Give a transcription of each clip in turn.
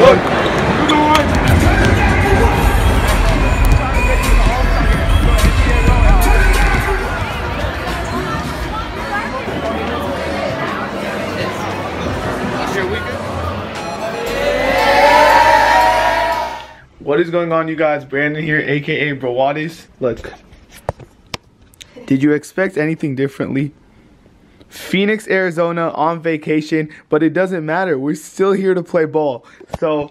What is going on, you guys? Brandon here, aka Brawadis. Look, did you expect anything differently? Phoenix, Arizona on vacation, but it doesn't matter. We're still here to play ball. So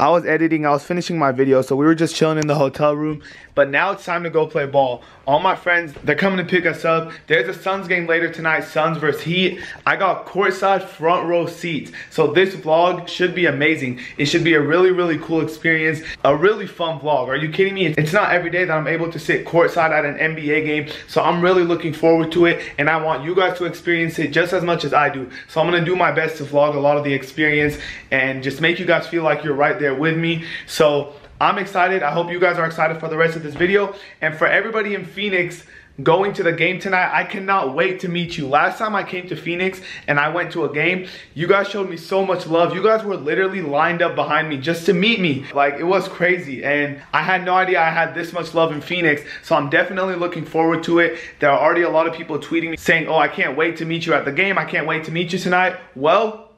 I was editing, I was finishing my video, so we were just chilling in the hotel room. But now it's time to go play ball. All my friends, they're coming to pick us up. There's a Suns game later tonight, Suns versus Heat. I got courtside front row seats. So this vlog should be amazing. It should be a really, really cool experience. A really fun vlog. Are you kidding me? It's not every day that I'm able to sit courtside at an NBA game. So I'm really looking forward to it. And I want you guys to experience it just as much as I do. So I'm gonna do my best to vlog a lot of the experience and just make you guys feel like you're right there with me. So I'm excited. I hope you guys are excited for the rest of this video. And for everybody in Phoenix going to the game tonight, I cannot wait to meet you. Last time I came to Phoenix and I went to a game, you guys showed me so much love. You guys were literally lined up behind me just to meet me. Like, it was crazy. And I had no idea I had this much love in Phoenix. So I'm definitely looking forward to it. There are already a lot of people tweeting me saying, oh, I can't wait to meet you at the game. I can't wait to meet you tonight. Well,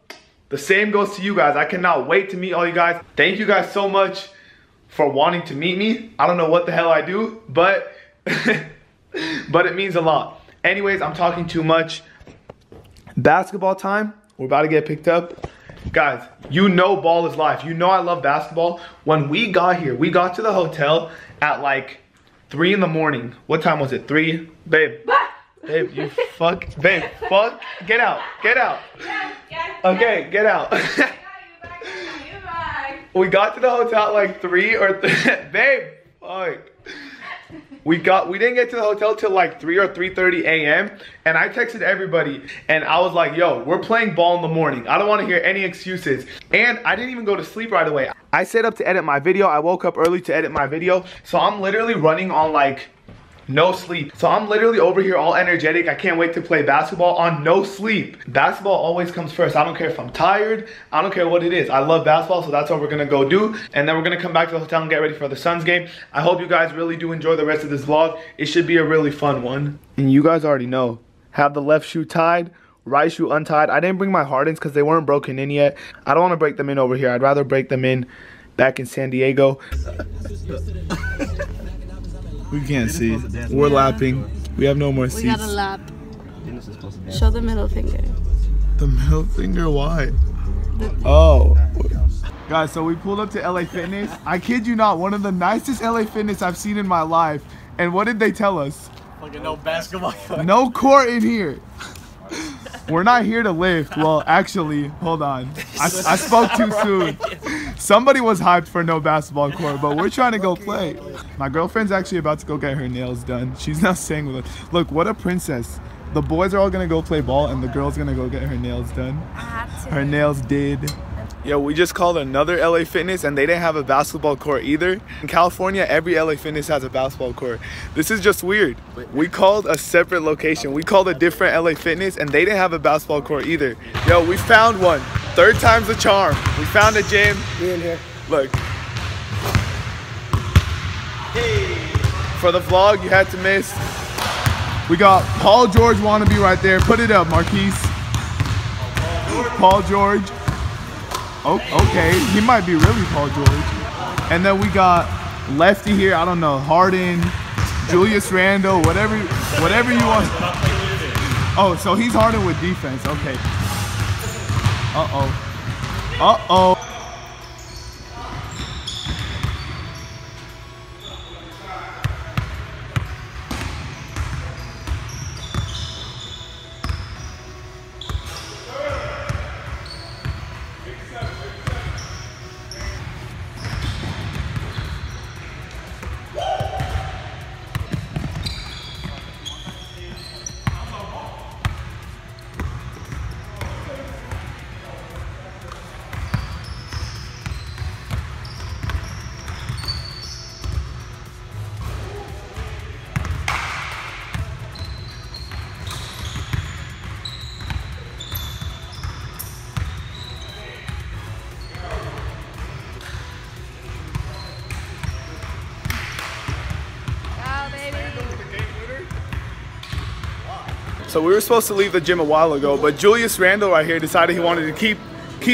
the same goes to you guys. I cannot wait to meet all you guys. Thank you guys so much for wanting to meet me. I don't know what the hell I do, but but it means a lot. Anyways, I'm talking too much. Basketball time. We're about to get picked up. Guys, you know ball is life. You know I love basketball. When we got here, we got to the hotel at like 3 in the morning. What time was it? 3? Babe. Babe, you fuck. Babe, fuck. Get out. Get out. Okay, get out. We got to the hotel at like 3 or 3, babe. Fuck. We didn't get to the hotel till like 3 or 3:30 a.m. And I texted everybody and I was like, yo, we're playing ball in the morning. I don't want to hear any excuses. And I didn't even go to sleep right away. I set up to edit my video. I woke up early to edit my video. So I'm literally running on like no sleep. So I'm literally over here all energetic. I can't wait to play basketball on no sleep. Basketball always comes first. I don't care if I'm tired. I don't care what it is. I love basketball, so that's what we're gonna go do. And then we're gonna come back to the hotel and get ready for the Suns game. I hope you guys really do enjoy the rest of this vlog. It should be a really fun one. And you guys already know, have the left shoe tied, right shoe untied. I didn't bring my Hardens because they weren't broken in yet. I don't wanna break them in over here. I'd rather break them in back in San Diego. We can't see. We're lapping. We have no more seats. We gotta lap. Show the middle finger. The middle finger? Why? Oh. Guys, so we pulled up to LA Fitness. I kid you not, one of the nicest LA Fitness I've seen in my life. And what did they tell us? Fucking no basketball. No court in here. We're not here to lift. Well, actually, hold on. I spoke too soon. Somebody was hyped for no basketball court, but we're trying to go play. My girlfriend's actually about to go get her nails done. She's not staying with us. Look, what a princess. The boys are all going to go play ball, and the girl's going to go get her nails done. Her nails did. Yo, we just called another LA Fitness, and they didn't have a basketball court either. In California, every LA Fitness has a basketball court. This is just weird. We called a separate location. We called a different LA Fitness, and they didn't have a basketball court either. Yo, we found one. Third time's the charm. We found a gym. We in here. Look. Hey. For the vlog, you had to miss. We got Paul George wannabe right there. Put it up, Marquise. Paul George. Oh, okay. He might be really Paul George. And then we got lefty here. I don't know. Harden, Julius Randle, whatever you want. Oh, so he's Harden with defense. Okay. Uh-oh. Uh-oh. So we were supposed to leave the gym a while ago, but Julius Randle right here decided he wanted to keep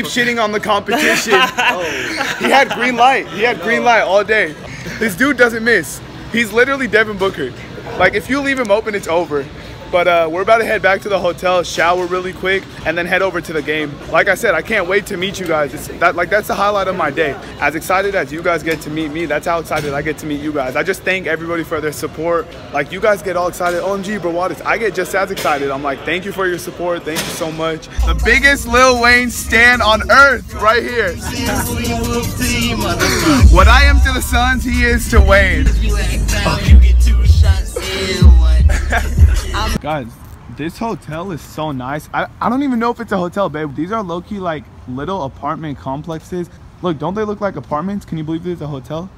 shitting on the competition. Oh. He had green light. He had green light all day. This dude doesn't miss. He's literally Devin Booker. Like, if you leave him open, it's over. But we're about to head back to the hotel, shower really quick, and then head over to the game. Like I said, I can't wait to meet you guys. That's the highlight of my day. As excited as you guys get to meet me, that's how excited I get to meet you guys. I just thank everybody for their support. Like, you guys get all excited. OMG, Brawadis. I get just as excited. I'm like, thank you for your support. Thank you so much. The biggest Lil Wayne stan on earth right here. What I am to the Suns, he is to Wayne. Guys, this hotel is so nice. I don't even know if it's a hotel, babe. These are low-key like little apartment complexes. Look, don't they look like apartments? Can you believe there's a hotel?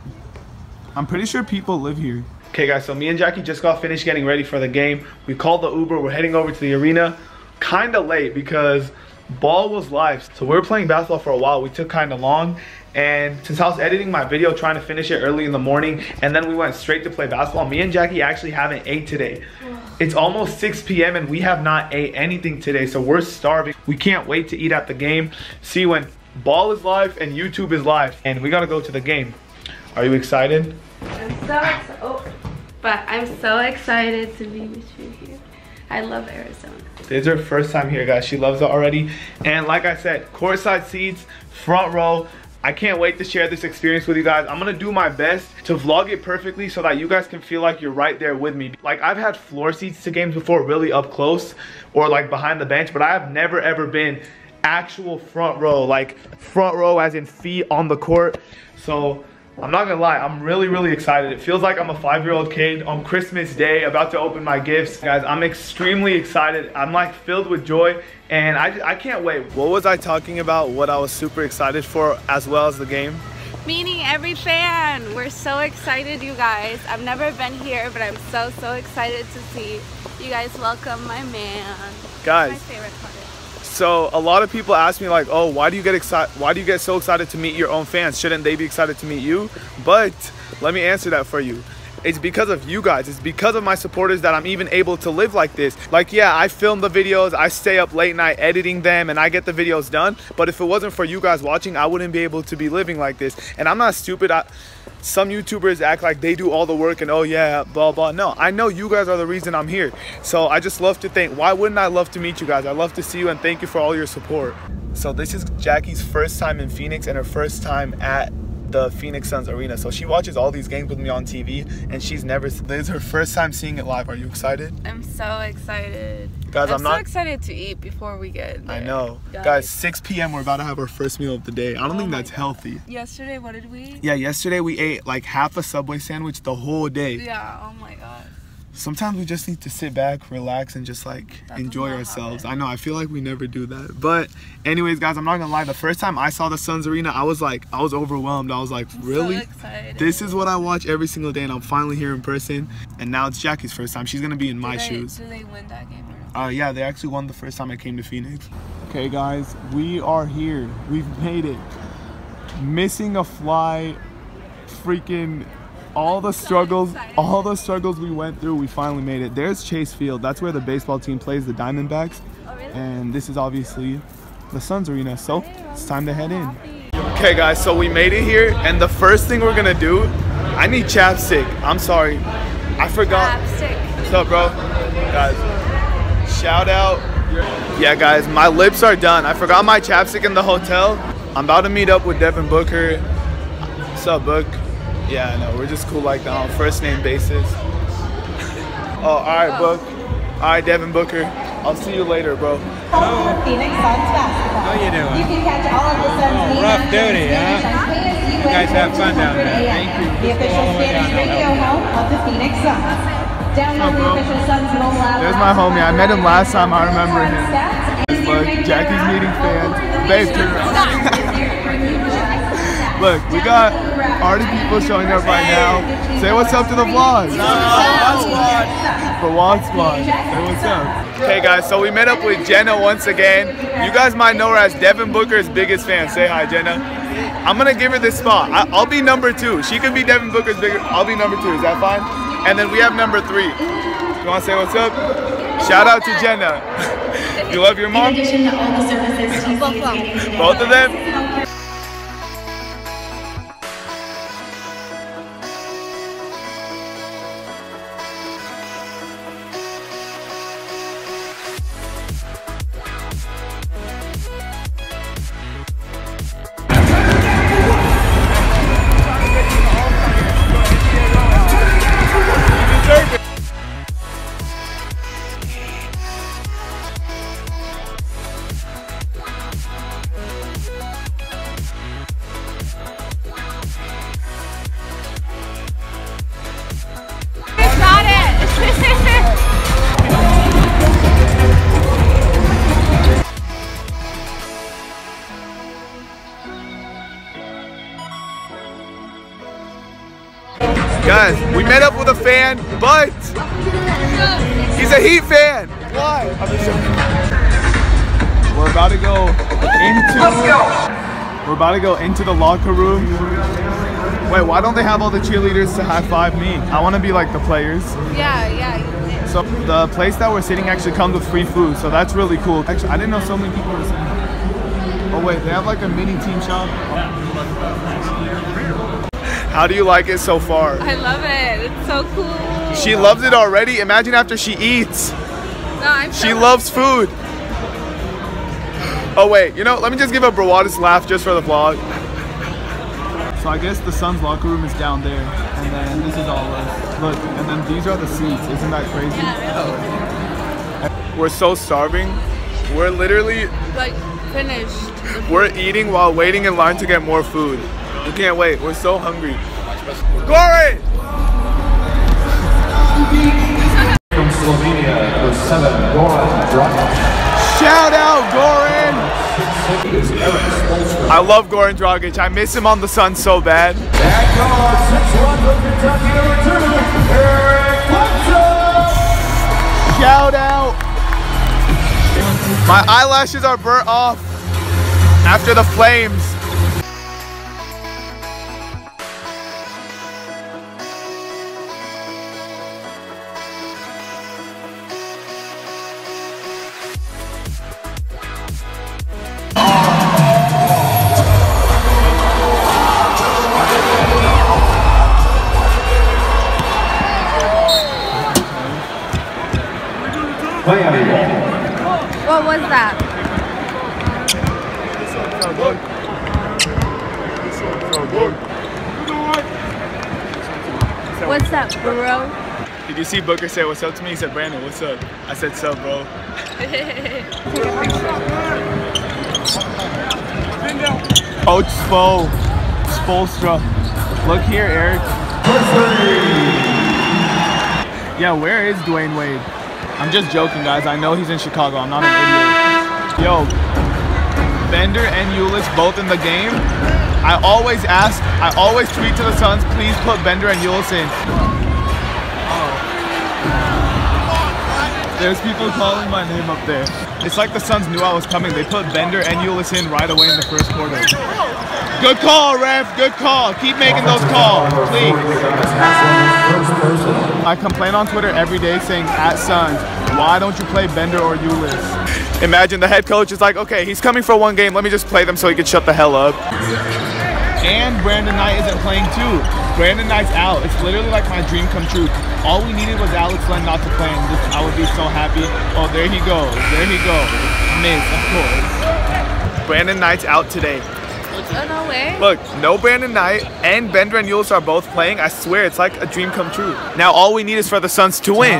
I'm pretty sure people live here. Okay guys, so me and Jackie just got finished getting ready for the game. We called the Uber, we're heading over to the arena. Kinda late because ball was live. So we were playing basketball for a while, we took kinda long. And since I was editing my video, trying to finish it early in the morning, and then we went straight to play basketball, me and Jackie actually haven't ate today. It's almost 6 p.m. and we have not ate anything today, so we're starving. We can't wait to eat at the game. See, when ball is live and YouTube is live, and we gotta go to the game. Are you excited? I'm so excited to be with you here. I love Arizona. This is her first time here, guys. She loves it already. And like I said, courtside seats, front row. I can't wait to share this experience with you guys. I'm gonna do my best to vlog it perfectly so that you guys can feel like you're right there with me. Like, I've had floor seats to games before, really up close or like behind the bench, but I have never ever been actual front row, like front row as in feet on the court. So I'm not gonna lie, I'm really, really excited. It feels like I'm a 5-year-old kid on Christmas Day about to open my gifts. Guys, I'm extremely excited. I'm like filled with joy. And I can't wait. What was I talking about? What I was super excited for as well as the game? Meeting every fan. We're so excited, you guys. I've never been here, but I'm so, so excited to see you guys welcome my man. Guys. That's my favorite part. So a lot of people ask me like, oh, why do you get so excited to meet your own fans? Shouldn't they be excited to meet you? But let me answer that for you. It's because of you guys. It's because of my supporters that I'm even able to live like this. Like, yeah, I film the videos. I stay up late night editing them and I get the videos done. But if it wasn't for you guys watching, I wouldn't be able to be living like this. And I'm not stupid. Some YouTubers act like they do all the work and oh yeah, blah, blah. No, I know you guys are the reason I'm here. So I just love to thank. Why wouldn't I love to meet you guys? I love to see you and thank you for all your support. So this is Jackie's first time in Phoenix and her first time at the Phoenix Suns arena. So she watches all these games with me on TV and she's never, this is her first time seeing it live. Are you excited? I'm so excited. Guys, I'm so excited to eat before we get there. I know. Guys, 6 p.m. we're about to have our first meal of the day. I don't think that's healthy. Yesterday, what did we eat? Yeah, yesterday we ate like half a Subway sandwich the whole day. Yeah, oh my god. Sometimes we just need to sit back, relax, and just like enjoy ourselves. I know, I feel like we never do that. But anyways, guys, I'm not gonna lie. The first time I saw the Suns arena, I was overwhelmed. I was like, really? This is what I watch every single day, and I'm finally here in person. And now it's Jackie's first time. She's gonna be in my shoes. Did they win that game? Yeah, they actually won the first time I came to Phoenix. Okay, guys, we are here. We've made it. Missing a fly, freaking. All the struggles we went through, we finally made it. There's Chase Field. That's where the baseball team plays, the Diamondbacks. Oh, really? And this is obviously the Suns arena. So it's time to head in. Okay, guys. So we made it here, and the first thing we're gonna do, I need chapstick. I'm sorry, I forgot. Chapstick. What's up, bro? Guys, shout out. Yeah, guys, my lips are done. I forgot my chapstick in the hotel. I'm about to meet up with Devin Booker. What's up, Book? Yeah, I know. We're just cool like that on first name basis. Oh, all right, Book. All right, Devin Booker. I'll see you later, bro. Phoenix Suns basketball. How you doing? You can catch all of the Suns. Rough duty, huh? You guys have fun down there. Thank you. The official Spanish radio home of the Phoenix Suns. Download the official Suns mobile app. There's my homie. I met him last time. I remember him. Look, Jackie's meeting fans. Babe, turn around. Look, we got already people showing up right now. Say what's up to the vlog. Squad. Say what's up. Hey guys, so we met up with Jenna once again. You guys might know her as Devin Booker's biggest fan. Say hi, Jenna. I'm gonna give her this spot. I'll be number 2. She could be Devin Booker's bigger. I'll be number 2. Is that fine? And then we have number 3. You wanna say what's up? Shout out to Jenna. You love your mom? In addition to all the services she's using. Both of them? Guys, we met up with a fan, but he's a Heat fan. Why? I'm just joking. We're about to go into. Let's go. We're about to go into the locker room. Wait, why don't they have all the cheerleaders to high five me? I want to be like the players. Yeah, yeah. So the place that we're sitting actually comes with free food, so that's really cool. Actually, I didn't know so many people were sitting. Oh wait, they have like a mini team shop. How do you like it so far? I love it. It's so cool. She loves it already. Imagine after she eats. No, I'm so she loves food. Oh wait, you know, let me just give a Brawadis laugh just for the vlog. So I guess the Suns locker room is down there. And then this is all us. Look, and then these are the seats. Isn't that crazy? Yeah, really. We're so starving. We're literally like finished. We're eating while waiting in line to get more food. We can't wait. We're so hungry. Goran! From Slovenia, number 7, Goran Dragic. Shout out, Goran! I love Goran Dragic. I miss him on the Sun so bad. Back on 6-1 from Kentucky, number 2, Eric Bledsoe! Shout out! My eyelashes are burnt off after the flames. What was that? What's up, bro? Did you see Booker say what's up to me? He said, Brandon, what's up? I said, sup, bro. Oh, Spolstra. Look here, Eric. Yeah, where is Dwayne Wade? I'm just joking, guys. I know he's in Chicago. I'm not an idiot. Yo, Bender and Ulis both in the game. I always ask, I always tweet to the Suns, please put Bender and Ulis in. Oh. There's people calling my name up there. It's like the Suns knew I was coming. They put Bender and Ulis in right away in the first quarter. Good call, ref. Good call. Keep making those calls, please. I complain on Twitter every day saying, at Suns, why don't you play Bender or Ulis? Imagine the head coach is like, okay, he's coming for one game. Let me just play them so he can shut the hell up. And Brandon Knight isn't playing too. Brandon Knight's out. It's literally like my dream come true. All we needed was Alex Len not to play, and I would be so happy. Oh, there he goes. There he goes. Miss, of course. Brandon Knight's out today. Oh, no way. Look, no Brandon Knight and Bender and Ulis are both playing. I swear, it's like a dream come true. Now all we need is for the Suns to win.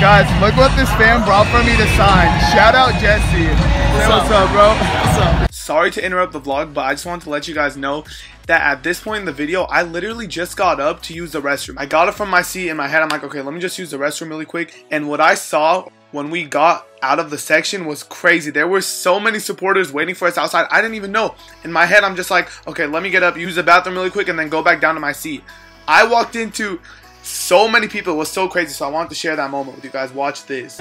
Guys, look what this fan brought for me to sign. Shout out Jesse. What's up, bro? What's up? Sorry to interrupt the vlog, but I just wanted to let you guys know that at this point in the video, I literally just got up to use the restroom. I got up from my seat in my head. I'm like, okay, let me just use the restroom really quick. And what I saw when we got out of the section was crazy. There were so many supporters waiting for us outside. I didn't even know. In my head, I'm just like, okay, let me get up, use the bathroom really quick, and then go back down to my seat. I walked into so many people. It was so crazy, so I wanted to share that moment with you guys. Watch this.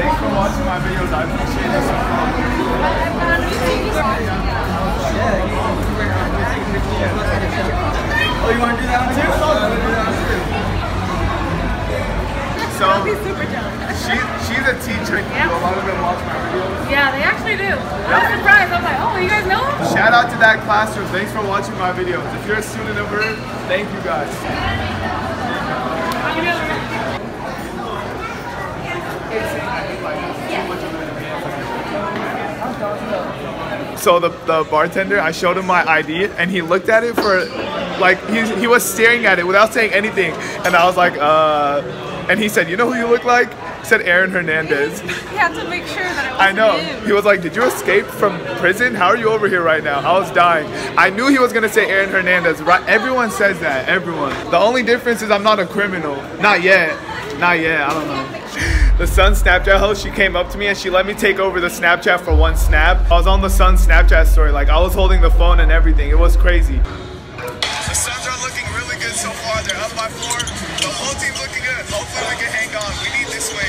Thanks for watching my videos. I appreciate it so much. I'll be super jealous. She's a teacher. Yep. A lot of them watch my videos. Yeah, they actually do. I was surprised. I was like, oh, you guys know? Shout out to that classroom. Thanks for watching my videos. If you're a student of hers, thank you guys. So the bartender, I showed him my ID and he looked at it for like, he was staring at it without saying anything. And I was like, and he said, you know who you look like? He said Aaron Hernandez. He had to make sure that it wasn't him. He was like, did you escape from prison? How are you over here right now? I was dying. I knew he was gonna say Aaron Hernandez. Right? Everyone says that, everyone. The only difference is I'm not a criminal. Not yet, not yet, I don't know. The Sun's Snapchat host, she came up to me and she let me take over the Snapchat for one snap. I was on the Sun's Snapchat story, like I was holding the phone and everything. It was crazy. The Suns are looking really good so far. They're up by 4. The whole team's looking good. Hopefully we can hang on. We need this win.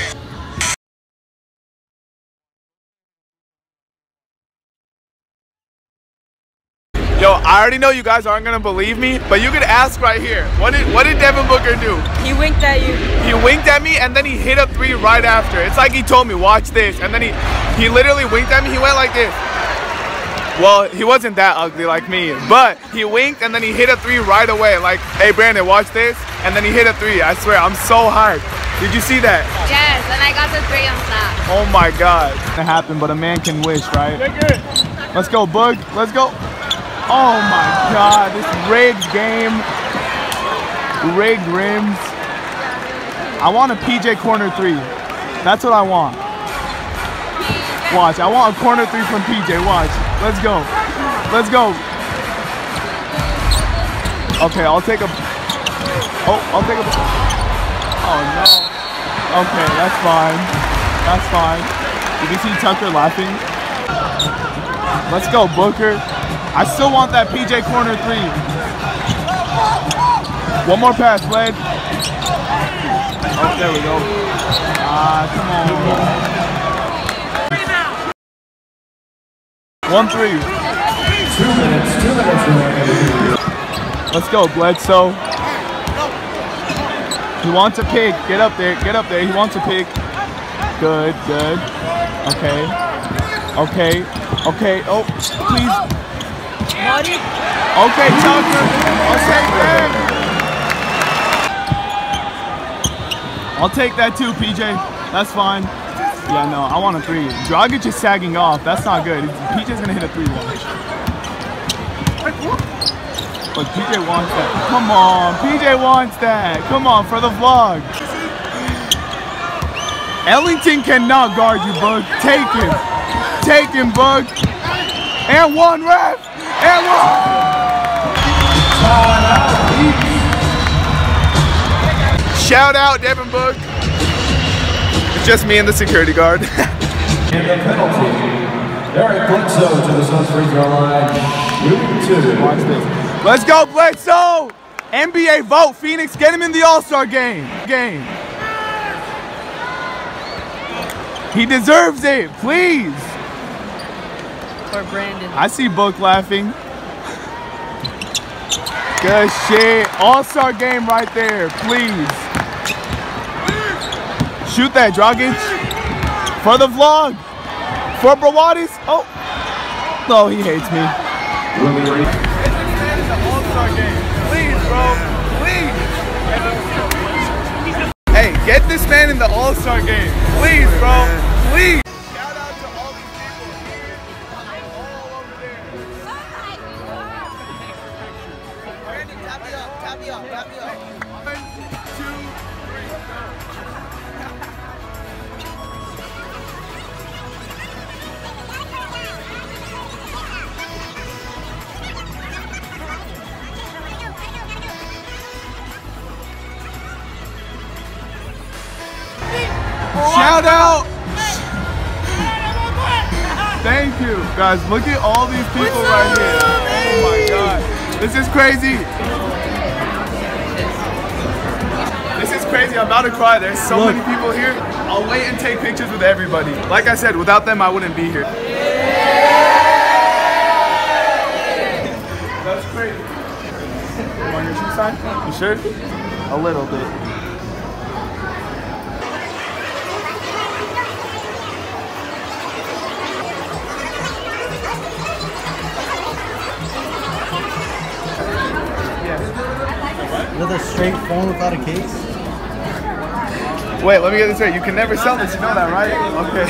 Yo, I already know you guys aren't gonna believe me, but you could ask right here. What did Devin Booker do? He winked at you. He winked at me and then he hit a 3 right after. It's like he told me, watch this. And then he literally winked at me, he went like this. Well, he wasn't that ugly like me, but he winked and then he hit a 3 right away. Like, hey Brandon, watch this. And then he hit a 3. I swear, I'm so hyped. Did you see that? Yes, and I got the 3 on top. Oh my God. It's gonna happen, but a man can wish, right? Let's go, Boog, let's go. Oh my God, this rigged game, rigged rims. I want a PJ corner 3. That's what I want. Watch, I want a corner 3 from PJ, watch. Let's go, let's go. Okay, I'll take a, oh, I'll take a, oh no. Okay, that's fine, that's fine. Did you see Tucker laughing? Let's go, Booker. I still want that PJ corner 3. One more pass, Blade. Oh, there we go. Come on. 1-3. 2 minutes. Let's go, Bledsoe. He wants a pick. Get up there. Get up there. He wants a pick. Good, good. Okay. Okay. Okay. Oh, please. Okay, Tucker, I'll take that too, PJ. That's fine. Yeah, no, I want a 3. Dragic is sagging off. That's not good. PJ's gonna hit a 3 though. But PJ wants that. Come on, PJ wants that. Come on, for the vlog. Ellington cannot guard you, Bug. Take him. Take him, Bug. And one ref. And one. Shout out Devin Booker. It's just me and the security guard. And the penalty. Eric Bledsoe to the Suns free throw line. Watch this. Let's go, Bledsoe! NBA vote, Phoenix, get him in the All-Star game. He deserves it, please. Or Brandon. I see Book laughing. Good shit. All-star game right there, please. Shoot that, Dragic. For the vlog. For Brawadis. Oh. No, he hates me. It's an all-star game. Please, bro. Please. Hey, get this man in the all-star game. Please, bro. Please. Shout out! Thank you. Guys, look at all these people right here. Oh my God. This is crazy. This is crazy. I'm about to cry. There's so many people here. I'll wait and take pictures with everybody. Like I said, without them, I wouldn't be here. That's crazy. You want your shoe sign? You sure? A little bit. Another straight phone without a case? Wait, let me get this straight. You can never sell this, you know that, right? Okay.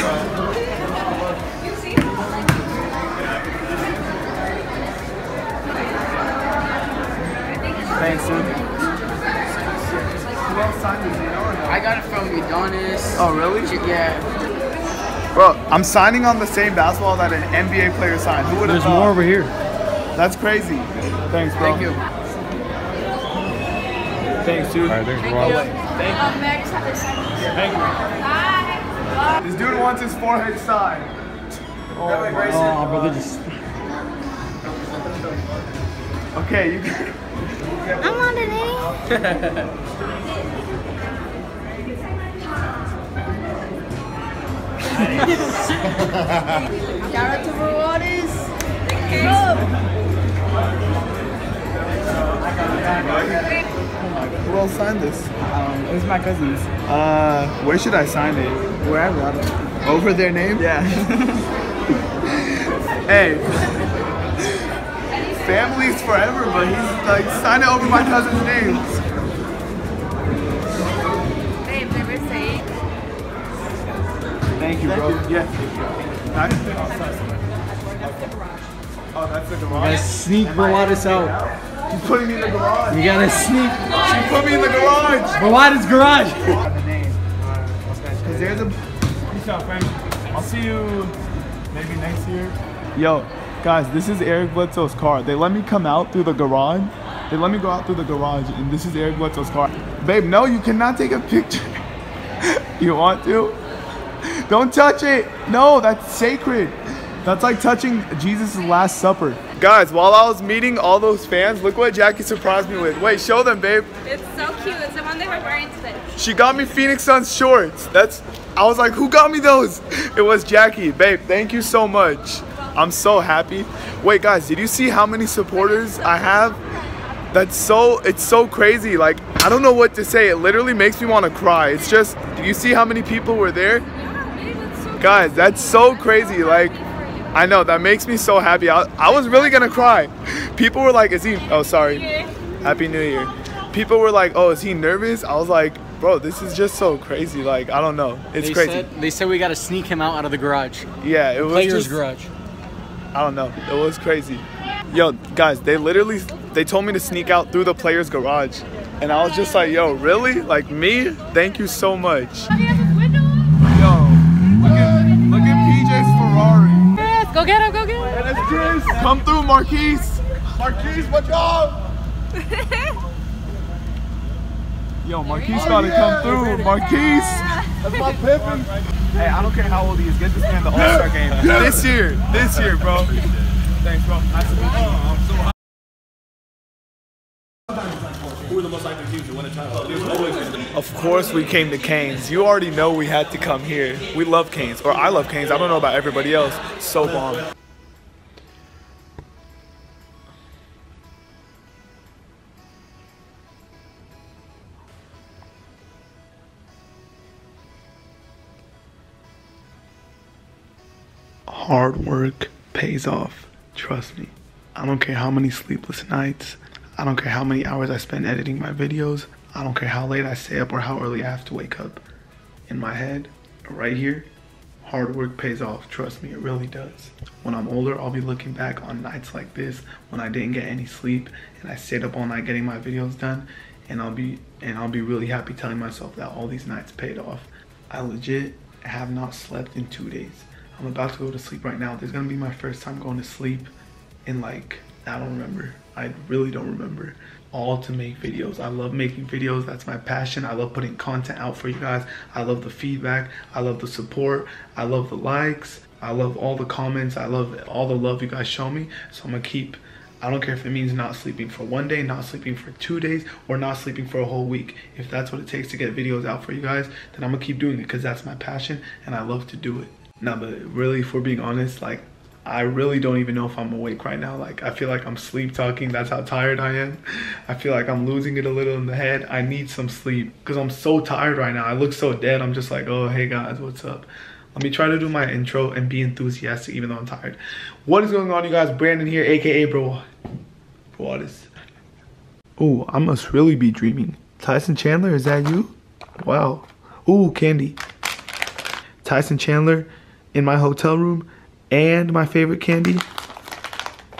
Thanks, dude. I got it from Udonis. Oh, really? Yeah. Bro, I'm signing on the same basketball that an NBA player signed. Who would have thought? There's more over here. That's crazy. Thanks, bro. Thank you. Thanks, dude. All right, there's Ross. Thank you. Thank you. This dude wants his forehead signed. Oh, oh brother, just. Okay, you can. I'm on today. Shout out to Brawadis. Pick up. Who else signed this? It was my cousins. Where should I sign it? Wherever. Over their name? Yeah. Hey. Family's forever, but he's like, sign it over my cousin's name. Babe, never say it. Thank you, bro. Yeah. Oh, that's the garage. Gotta sneak Brawadis out. You putting me in the garage. You gotta sneak. She put me in the garage. Brawadis garage. Cause there's a. Peace out, Frank. I'll see you maybe next year. Yo, guys, this is Eric Bledsoe's car. They let me come out through the garage. They let me go out through the garage, and this is Eric Bledsoe's car. Babe, no, you cannot take a picture. You want to? Don't touch it. No, that's sacred. That's like touching Jesus' Last Supper. Guys, while I was meeting all those fans, look what Jackie surprised me with. Wait, show them, babe. It's so cute. It's the one that her parents did. She got me Phoenix Suns shorts. I was like, who got me those? It was Jackie. Babe, thank you so much. I'm so happy. Wait, guys, did you see how many supporters I have? It's so crazy. Like, I don't know what to say. It literally makes me want to cry. It's just, do you see how many people were there? Yeah, babe, that's so crazy. Guys, that's so crazy. Like. I know, that makes me so happy. I was really gonna cry. People were like, is he, oh sorry. Happy New Year. People were like, oh, is he nervous? I was like, bro, this is just so crazy. Like, I don't know, it's crazy. They said we gotta sneak him out of the garage. Yeah, it was player's garage. I don't know, it was crazy. Yo, guys, they told me to sneak out through the player's garage. And I was just like, yo, really? Like me? Thank you so much. Go get him, go get him. And it's Chris. Come through, Marquise. Marquise, watch out. Yo, Marquise gotta come through. Marquise. That's my pimpin'. Hey, I don't care how old he is. Get this man the All-Star game. This year, bro. Thanks, bro. Nice to meet you. I'm so hot. Who are the most likely teams to win a title? Of course we came to Canes. You already know we had to come here. We love Canes, or I love Canes. I don't know about everybody else. So bomb. Hard work pays off. Trust me. I don't care how many sleepless nights. I don't care how many hours I spend editing my videos. I don't care how late I stay up or how early I have to wake up. In my head, right here, hard work pays off. Trust me, it really does. When I'm older, I'll be looking back on nights like this when I didn't get any sleep and I stayed up all night getting my videos done, and I'll be really happy telling myself that all these nights paid off. I legit have not slept in 2 days. I'm about to go to sleep right now. This is gonna be my first time going to sleep in like, I don't remember. I really don't remember. All to make videos. I love making videos. That's my passion. I love putting content out for you guys. I love the feedback. I love the support. I love the likes. I love all the comments. I love all the love you guys show me. So I'm gonna keep, I don't care if it means not sleeping for 1 day, not sleeping for 2 days, or not sleeping for a whole week. If that's what it takes to get videos out for you guys, then I'm gonna keep doing it because that's my passion and I love to do it. Nah, but really, if we're being honest, like, I really don't even know if I'm awake right now. Like, I feel like I'm sleep talking. That's how tired I am. I feel like I'm losing it a little in the head. I need some sleep because I'm so tired right now. I look so dead. I'm just like, oh, hey guys, what's up? Let me try to do my intro and be enthusiastic even though I'm tired. What is going on, you guys? Brandon here, aka Brawadis. Oh, I must really be dreaming. Tyson Chandler, is that you? Wow. Ooh, candy. Tyson Chandler in my hotel room and my favorite candy.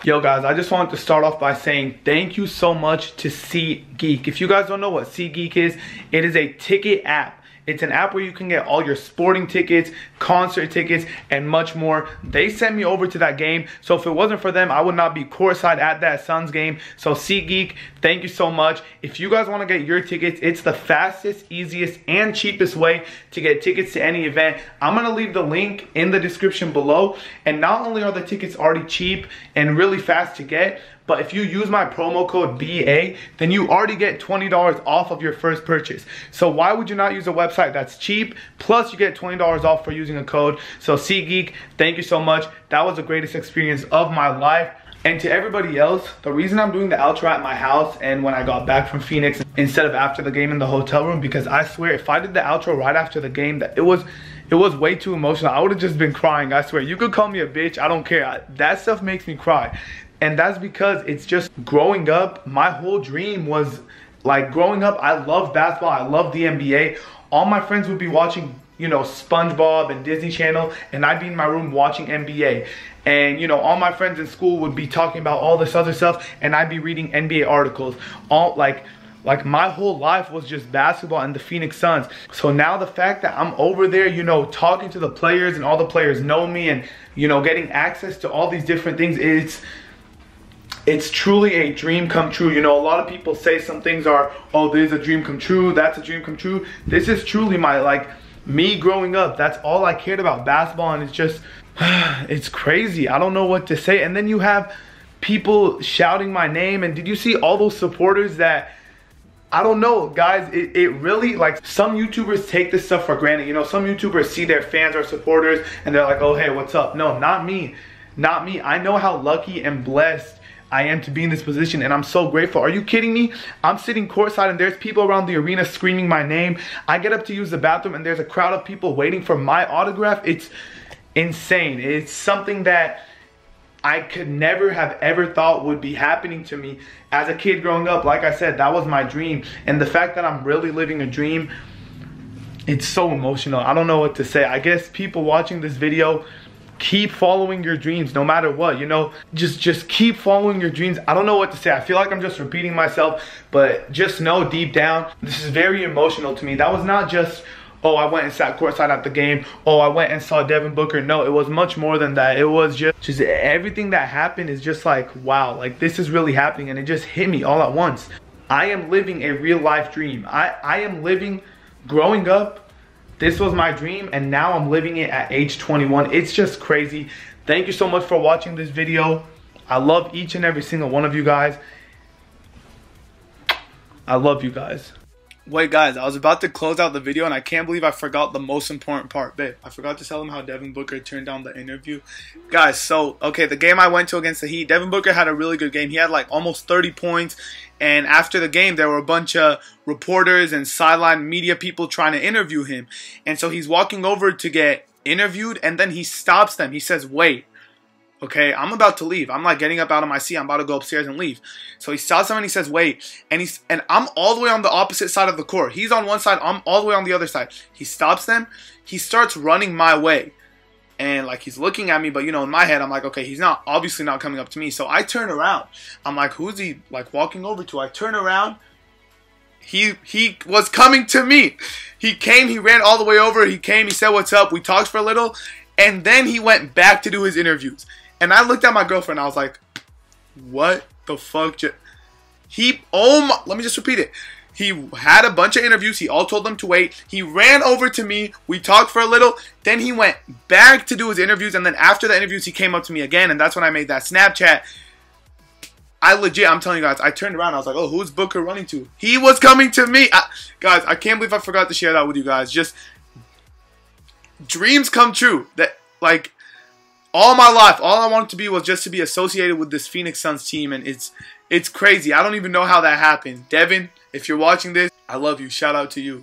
Yo guys, I just wanted to start off by saying thank you so much to SeatGeek. If you guys don't know what SeatGeek is, it is a ticket app. It's an app where you can get all your sporting tickets, concert tickets, and much more. They sent me over to that game, so if it wasn't for them, I would not be courtside at that Suns game. So SeatGeek, thank you so much. If you guys want to get your tickets, it's the fastest, easiest, and cheapest way to get tickets to any event. I'm going to leave the link in the description below. And not only are the tickets already cheap and really fast to get, but if you use my promo code BA, then you already get $20 off of your first purchase. So why would you not use a website that's cheap? Plus you get $20 off for using a code. So SeatGeek, thank you so much. That was the greatest experience of my life. And to everybody else, the reason I'm doing the outro at my house and when I got back from Phoenix instead of after the game in the hotel room, because I swear if I did the outro right after the game, that it was way too emotional. I would have just been crying, I swear. You could call me a bitch, I don't care. That stuff makes me cry. And that's because it's just growing up, my whole dream was like growing up, I loved basketball, I loved the NBA. All my friends would be watching, you know, SpongeBob and Disney Channel, and I'd be in my room watching NBA. And you know, all my friends in school would be talking about all this other stuff, and I'd be reading NBA articles. All like my whole life was just basketball and the Phoenix Suns. So now the fact that I'm over there, you know, talking to the players and all the players know me and, you know, getting access to all these different things, it's truly a dream come true. You know, a lot of people say some things are, oh, this is a dream come true, that's a dream come true. This is truly my, like, me growing up, that's all I cared about, basketball, and it's just, it's crazy. I don't know what to say. And then you have people shouting my name, and did you see all those supporters that, I don't know, guys, it really, like, some YouTubers take this stuff for granted. You know, some YouTubers see their fans or supporters, and they're like, oh, hey, what's up? No, not me. Not me. I know how lucky and blessed I am to be in this position, and I'm so grateful. Are you kidding me? I'm sitting courtside and there's people around the arena screaming my name. I get up to use the bathroom and there's a crowd of people waiting for my autograph. It's insane. It's something that I could never have ever thought would be happening to me. As a kid growing up, like I said, that was my dream. And the fact that I'm really living a dream, it's so emotional. I don't know what to say. I guess people watching this video, keep following your dreams no matter what, you know, just keep following your dreams. I don't know what to say. I feel like I'm just repeating myself, but just know deep down, this is very emotional to me. That was not just, oh, I went and sat courtside at the game. Oh, I went and saw Devin Booker. No, it was much more than that. It was just everything that happened is just like, wow, like this is really happening, and it just hit me all at once. I am living a real life dream. I am living, growing up, this was my dream, and now I'm living it at age 21. It's just crazy. Thank you so much for watching this video. I love each and every single one of you guys. I love you guys. Wait, guys, I was about to close out the video, and I can't believe I forgot the most important part. Babe, I forgot to tell them how Devin Booker turned down the interview. Guys, so, okay, the game I went to against the Heat, Devin Booker had a really good game. He had, like, almost 30 points. And after the game, there were a bunch of reporters and sideline media people trying to interview him. And so he's walking over to get interviewed, and then he stops them. He says, wait, okay, I'm about to leave. I'm like getting up out of my seat. I'm about to go upstairs and leave. So he stops them and he says, wait. And I'm all the way on the opposite side of the court. He's on one side. I'm all the way on the other side. He stops them. He starts running my way. And, like, he's looking at me, but, you know, in my head, I'm like, okay, he's not, obviously not coming up to me. So I turn around. I'm like, who's he, like, walking over to? I turn around. He was coming to me. He came. He ran all the way over. He came. He said, what's up? We talked for a little. And then he went back to do his interviews. And I looked at my girlfriend. I was like, what the fuck? Oh, my, let me just repeat it. He had a bunch of interviews. He all told them to wait. He ran over to me. We talked for a little. Then he went back to do his interviews. And then after the interviews, he came up to me again. And that's when I made that Snapchat. I legit, I'm telling you guys, I turned around. I was like, oh, who's Booker running to? He was coming to me. Guys, I can't believe I forgot to share that with you guys. Just dreams come true. That, like, all my life, all I wanted to be was just to be associated with this Phoenix Suns team. And it's crazy. I don't even know how that happened. Devin, if you're watching this, I love you. Shout out to you.